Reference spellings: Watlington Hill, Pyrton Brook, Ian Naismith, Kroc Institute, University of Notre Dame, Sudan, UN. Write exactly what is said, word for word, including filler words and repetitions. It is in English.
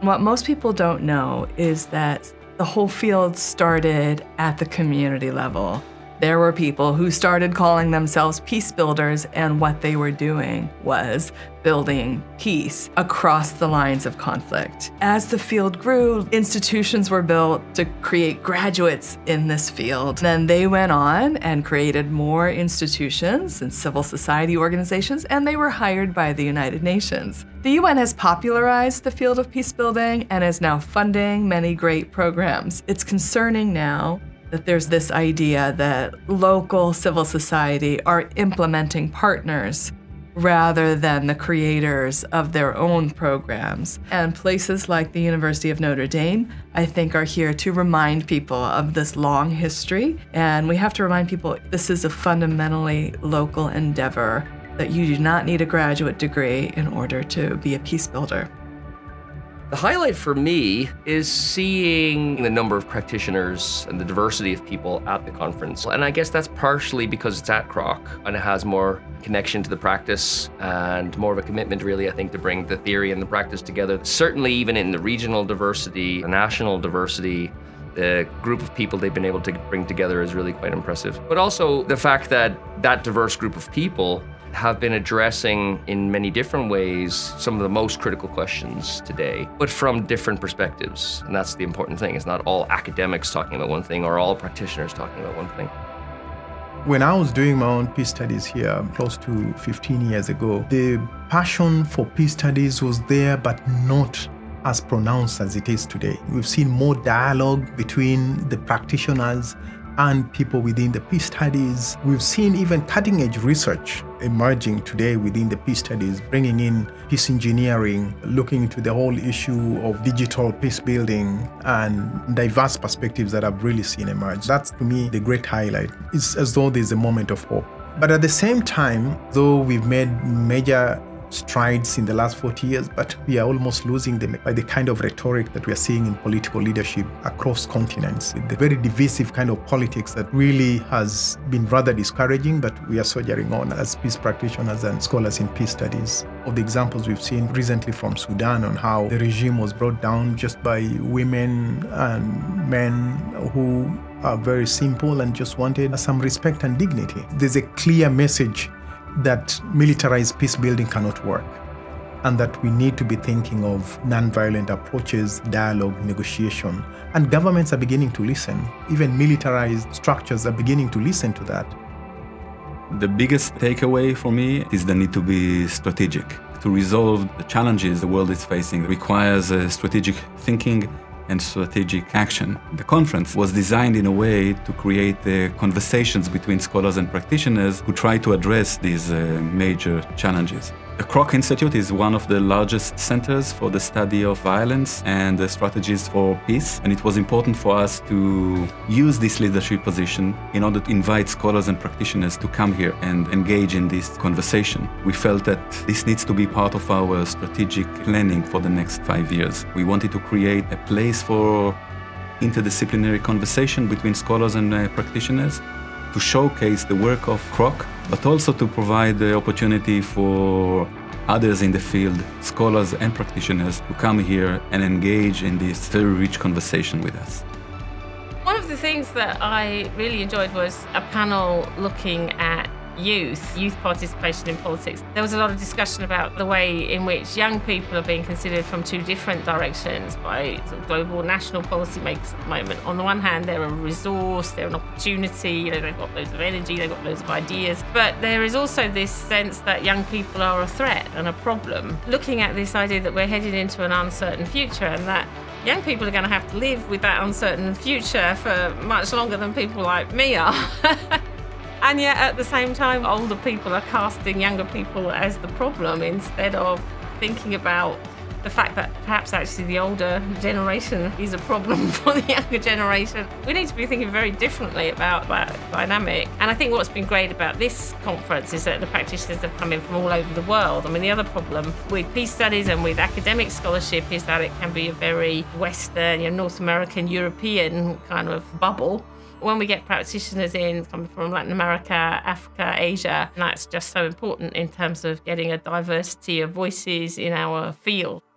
What most people don't know is that the whole field started at the community level. There were people who started calling themselves peace builders, and what they were doing was building peace across the lines of conflict. As the field grew, institutions were built to create graduates in this field. Then they went on and created more institutions and civil society organizations, and they were hired by the United Nations. The U N has popularized the field of peace building and is now funding many great programs. It's concerning now that there's this idea that local civil society are implementing partners rather than the creators of their own programs. And places like the University of Notre Dame, I think, are here to remind people of this long history. And we have to remind people this is a fundamentally local endeavor, that you do not need a graduate degree in order to be a peace builder. The highlight for me is seeing the number of practitioners and the diversity of people at the conference. And I guess that's partially because it's at Kroc and it has more connection to the practice and more of a commitment, really, I think, to bring the theory and the practice together. Certainly, even in the regional diversity, the national diversity, the group of people they've been able to bring together is really quite impressive. But also the fact that that diverse group of people have been addressing in many different ways some of the most critical questions today, but from different perspectives. And that's the important thing. It's not all academics talking about one thing or all practitioners talking about one thing. When I was doing my own peace studies here close to fifteen years ago, the passion for peace studies was there, but not as pronounced as it is today. We've seen more dialogue between the practitioners and people within the peace studies. We've seen even cutting-edge research emerging today within the peace studies, bringing in peace engineering, looking into the whole issue of digital peace building and diverse perspectives that I've really seen emerge. That's, to me, the great highlight. It's as though there's a moment of hope. But at the same time, though we've made major strides in the last forty years, but we are almost losing them by the kind of rhetoric that we are seeing in political leadership across continents. The very divisive kind of politics that really has been rather discouraging, but we are soldiering on as peace practitioners and scholars in peace studies. Of the examples we've seen recently from Sudan on how the regime was brought down just by women and men who are very simple and just wanted some respect and dignity. There's a clear message that militarized peace building cannot work, and that we need to be thinking of non-violent approaches, dialogue, negotiation. And governments are beginning to listen. Even militarized structures are beginning to listen to that. The biggest takeaway for me is the need to be strategic. To resolve the challenges the world is facing requires strategic thinking and strategic action. The conference was designed in a way to create the conversations between scholars and practitioners who try to address these uh, major challenges. The Kroc Institute is one of the largest centers for the study of violence and the strategies for peace, and it was important for us to use this leadership position in order to invite scholars and practitioners to come here and engage in this conversation. We felt that this needs to be part of our strategic planning for the next five years. We wanted to create a place for interdisciplinary conversation between scholars and uh, practitioners, to showcase the work of Kroc, but also to provide the opportunity for others in the field, scholars and practitioners, to come here and engage in this very rich conversation with us. One of the things that I really enjoyed was a panel looking at youth, youth participation in politics. There was a lot of discussion about the way in which young people are being considered from two different directions by sort of global national policymakers at the moment. On the one hand, they're a resource, they're an opportunity, you know, they've got loads of energy, they've got loads of ideas. But there is also this sense that young people are a threat and a problem. Looking at this idea that we're headed into an uncertain future and that young people are going to have to live with that uncertain future for much longer than people like me are. And yet, at the same time, older people are casting younger people as the problem instead of thinking about the fact that perhaps actually the older generation is a problem for the younger generation. We need to be thinking very differently about that dynamic. And I think what's been great about this conference is that the practitioners have come in from all over the world. I mean, the other problem with peace studies and with academic scholarship is that it can be a very Western, you know, North American, European kind of bubble. When we get practitioners in coming from Latin America, Africa, Asia, that's just so important in terms of getting a diversity of voices in our field.